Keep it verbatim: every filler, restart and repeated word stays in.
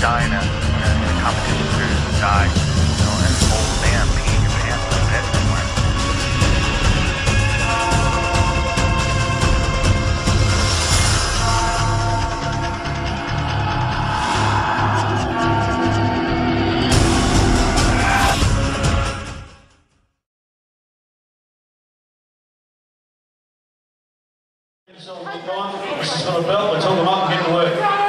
die in a, in a, in a competition seriously die. You know, and old man peeing your pants in the bed somewhere. This is on the belt, let's hold them up and get away.